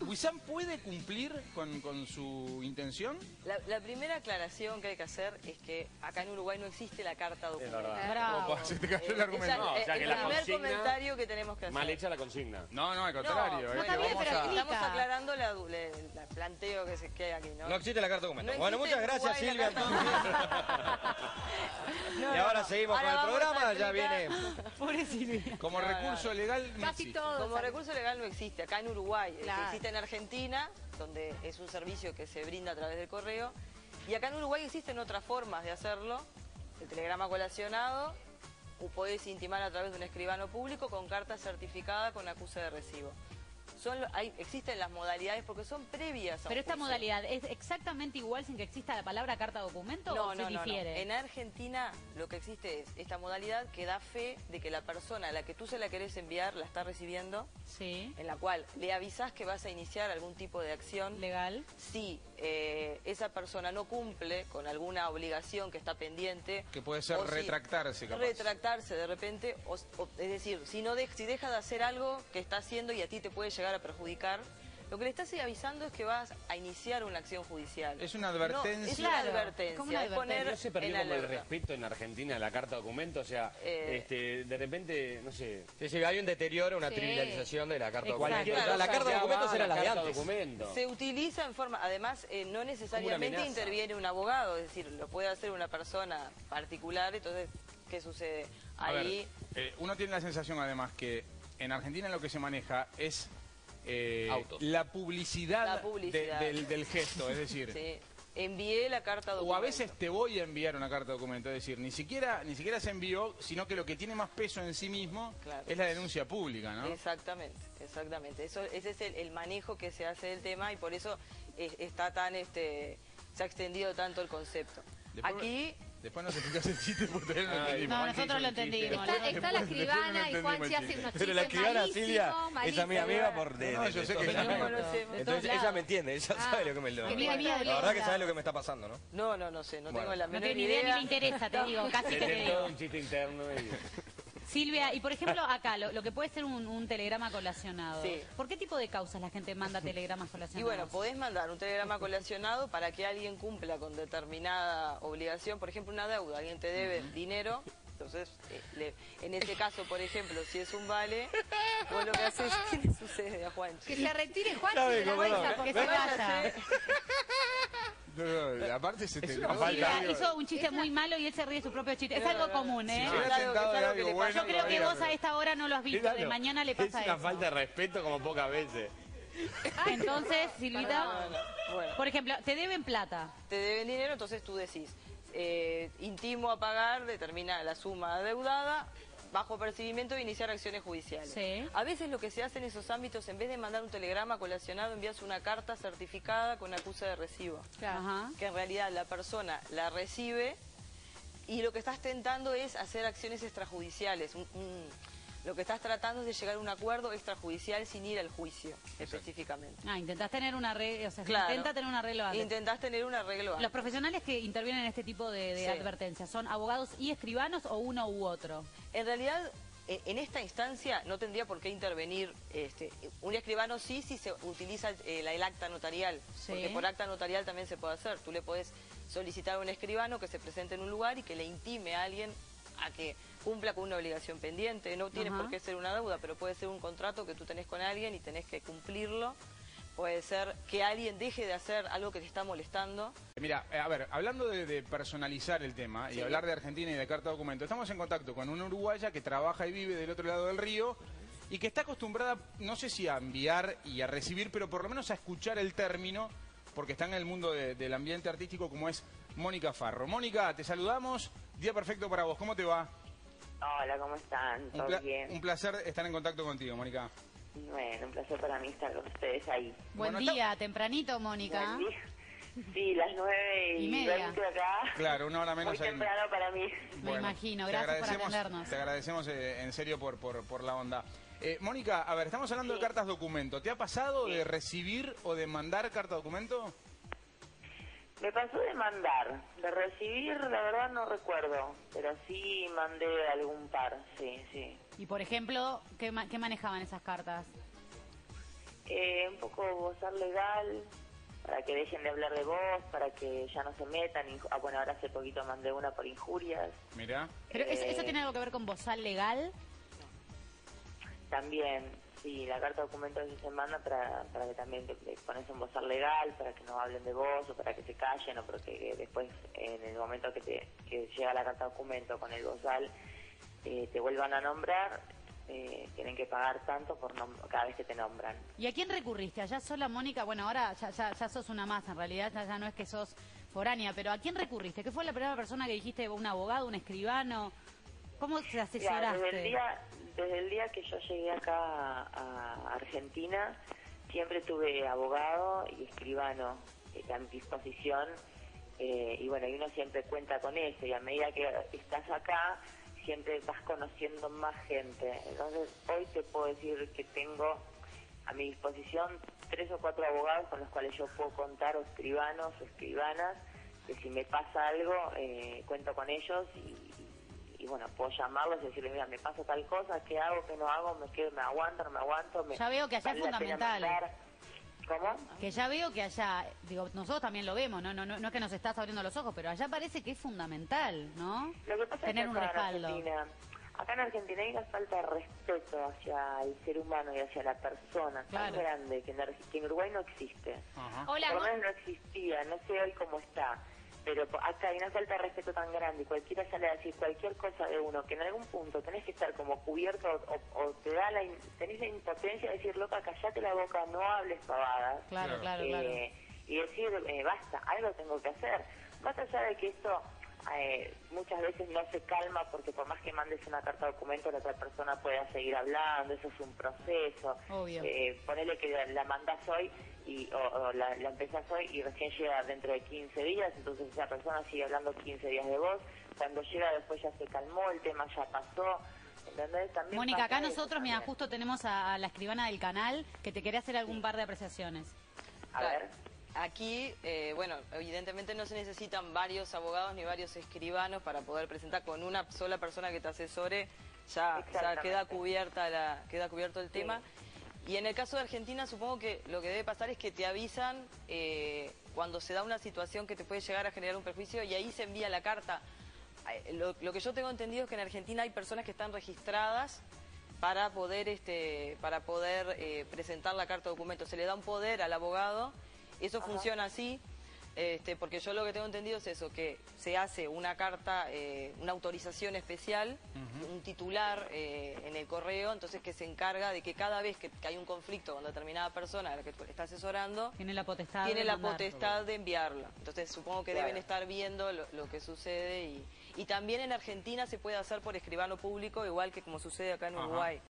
¿Wissam puede cumplir con su intención? La primera aclaración que hay que hacer es que acá en Uruguay no existe la carta documento. Es verdad. Bravo. Como, si te cayó el argumento. No, o sea, que el primer comentario que tenemos que hacer. Mal hecha la consigna. No, no, al contrario. No, bueno, estamos aclarando el planteo que se queda aquí, ¿no? No existe la carta documento. No bueno, muchas gracias, Silvia. No, y ahora seguimos ahora con el programa, ya viene. Pobre Silvia. Como recurso legal no casi existe. Todo. Como recurso legal no existe, acá en Uruguay. Claro. Existe en Argentina, donde es un servicio que se brinda a través del correo. Y acá en Uruguay existen otras formas de hacerlo. El telegrama colacionado, o podés intimar a través de un escribano público con carta certificada con acuse de recibo. Existen las modalidades porque son previas a... Pero esta modalidad es exactamente igual sin que exista la palabra carta documento, no, o no, se difiere. No. En Argentina lo que existe es esta modalidad que da fe de que la persona a la que tú se la querés enviar la está recibiendo, sí, en la cual le avisás que vas a iniciar algún tipo de acción legal. Si esa persona no cumple con alguna obligación que está pendiente, que puede ser retractarse, capaz. Retractarse de repente, es decir, si deja de hacer algo que está haciendo y a ti te puede llegar a perjudicar, lo que le estás avisando es que vas a iniciar una acción judicial. Es una advertencia. No, es una advertencia. Una advertencia. ¿No se perdió como el respeto en Argentina a la carta documento? O sea, de repente, no sé... Sí, hay un deterioro, una trivialización de la carta documento. Claro, la carta documento será la de antes. Documento. Se utiliza en forma... Además, no necesariamente interviene un abogado, es decir, lo puede hacer una persona particular, entonces, ¿qué sucede? Ahí... A ver, uno tiene la sensación, además, que en Argentina lo que se maneja es... la publicidad. Del gesto, es decir, sí, envié la carta documento. O a veces te voy a enviar una carta documento, es decir, ni siquiera se envió, sino que lo que tiene más peso en sí mismo, claro, es la denuncia pública, ¿no? Exactamente, exactamente. Ese es el manejo que se hace del tema y por eso está tan, se ha extendido tanto el concepto. Después nos explicás el chiste porque él no entendimos. No, nosotros lo entendimos. Está la escribana y Juanchi hace unos chistes. Pero la escribana Silvia es amiga mía por dentro. No, yo sé que entonces ella me entiende, ella sabe lo que me... La verdad que sabe lo que me está pasando, ¿no? No, no, no sé, no tengo la menor idea. No tengo ni idea ni me interesa, te digo, casi que te digo. Un chiste interno y... Silvia, y por ejemplo acá, lo que puede ser un telegrama colacionado, sí. ¿Por qué tipo de causas la gente manda telegramas colacionados? Y bueno, podés mandar un telegrama colacionado para que alguien cumpla con determinada obligación, por ejemplo una deuda, alguien te debe dinero, entonces en ese caso, por ejemplo, si es un vale, vos lo que haces, ¿qué le sucede a Juanchi? Que se retire Juanchi de la mesa, porque se vaya. No, aparte se te hizo un chiste muy malo y él se ríe de su propio chiste. Es algo común, ¿eh? Yo creo que vos a esta hora no lo has visto. De mañana le pasa eso. Es una falta de respeto como pocas veces. Ah, entonces, Silvita, bueno, por ejemplo, te deben plata. Te deben dinero, entonces tú decís, intimo a pagar, determina la suma adeudada, bajo percibimiento de iniciar acciones judiciales. Sí. A veces lo que se hace en esos ámbitos, en vez de mandar un telegrama colacionado, envías una carta certificada con acuse de recibo. Ajá. Que en realidad la persona la recibe y lo que estás tentando es hacer acciones extrajudiciales. Lo que estás tratando es de llegar a un acuerdo extrajudicial sin ir al juicio, específicamente. Ah, intentás tener un arreglo, o sea, claro, intentás tener un arreglo antes. Intentás tener un arreglo antes. Los profesionales que intervienen en este tipo de advertencias, ¿son abogados y escribanos o uno u otro? En realidad, en esta instancia no tendría por qué intervenir un escribano, sí, si se utiliza el acta notarial, sí, porque por acta notarial también se puede hacer. Tú le podés solicitar a un escribano que se presente en un lugar y que le intime a alguien a que cumpla con una obligación pendiente. No tiene por qué ser una deuda, pero puede ser un contrato que tú tenés con alguien y tenés que cumplirlo. Puede ser que alguien deje de hacer algo que te está molestando. Mira, a ver, hablando de personalizar el tema, sí, y hablar de Argentina y de carta documento, estamos en contacto con una uruguaya que trabaja y vive del otro lado del río y que está acostumbrada, no sé si a enviar y a recibir, pero por lo menos a escuchar el término, porque está en el mundo del ambiente artístico, como es Mónica Farro. Mónica, te saludamos. Día perfecto para vos. ¿Cómo te va? Hola, ¿cómo están? ¿Todo bien? Un placer estar en contacto contigo, Mónica. Bueno, un placer para mí estar con ustedes ahí. Buen día, tempranito, Mónica. Buen día. Sí, las 9:20 acá. Claro, una hora menos. Muy temprano para mí. Bueno, me imagino. Gracias por atendernos. Te agradecemos en serio por la onda. Mónica, a ver, estamos hablando de cartas documento. ¿Te ha pasado de recibir o de mandar carta documento? Me pasó de mandar, de recibir, la verdad no recuerdo, pero sí mandé algún par, sí, sí. Y por ejemplo, ¿qué manejaban esas cartas? un poco ser legal, para que dejen de hablar de vos, para que ya no se metan. Ah, bueno, ahora hace poquito mandé una por injurias. Mirá. ¿Pero eso tiene algo que ver con bozal legal? También, sí, la carta de documentos se manda para que también te pones un bozal legal, para que no hablen de vos, o para que se callen, o porque después, en el momento que llega la carta de documento con el bozal, te vuelvan a nombrar. Tienen que pagar tanto por cada vez que te nombran. ¿Y a quién recurriste? ¿Allá sola, Mónica? Bueno, ahora ya sos una más, en realidad ya no es que sos foránea, pero ¿a quién recurriste? ¿Qué fue la primera persona que dijiste? ¿Un abogado, un escribano? ¿Cómo te asesoraste? Ya, desde el día que yo llegué acá a Argentina, siempre tuve abogado y escribano a mi disposición, y bueno, y uno siempre cuenta con eso, y a medida que estás acá, siempre vas conociendo más gente. Entonces hoy te puedo decir que tengo a mi disposición 3 o 4 abogados con los cuales yo puedo contar, o escribanos o escribanas, que si me pasa algo cuento con ellos y bueno, puedo llamarlos y decirles, mira, me pasa tal cosa, ¿qué hago, qué no hago? ¿Me quedo, me aguanto, no me aguanto? Ya veo que allá es fundamental. ¿Cómo? Que ya veo que allá, digo, nosotros también lo vemos, no es que nos estás abriendo los ojos, pero allá parece que es fundamental, ¿no? Lo que pasa tener es que acá un respaldo. Acá en Argentina hay una falta de respeto hacia el ser humano y hacia la persona, claro, tan grande, que en Uruguay no existe. Ajá. Hola, por lo menos no existía, no sé hoy cómo está, pero acá hay una falta de respeto tan grande, y cualquiera sale a decir cualquier cosa de uno, que en algún punto tenés que estar como cubierto, o te da tenés la impotencia de decir, loca, callate la boca, no hables pavadas. Claro, claro, claro. Y decir, basta, algo tengo que hacer. Más allá de que esto muchas veces no se calma, porque por más que mandes una carta de documento, la otra persona pueda seguir hablando, eso es un proceso. Obvio. Ponele que la mandás hoy, o la empezás hoy y recién llega dentro de 15 días, entonces esa persona sigue hablando 15 días de vos, cuando llega después ya se calmó, el tema ya pasó. ¿Entendés? También Mónica, acá nosotros, mira, justo tenemos a la escribana del canal, que te quería hacer algún par de apreciaciones. A ver. Aquí, bueno, evidentemente no se necesitan varios abogados ni varios escribanos para poder presentar. Con una sola persona que te asesore, ya queda cubierto el tema. Sí. Y en el caso de Argentina, supongo que lo que debe pasar es que te avisan cuando se da una situación que te puede llegar a generar un perjuicio, y ahí se envía la carta. Lo que yo tengo entendido es que en Argentina hay personas que están registradas para poder, presentar la carta de documento. Se le da un poder al abogado. Eso funciona así, porque yo lo que tengo entendido es eso, que se hace una carta, una autorización especial, un titular en el correo, entonces que se encarga de que cada vez que hay un conflicto con determinada persona a la que tú le estás asesorando, tiene la potestad de enviarla. Entonces supongo que deben estar viendo lo que sucede, y también en Argentina se puede hacer por escribano público, igual que como sucede acá en Uruguay.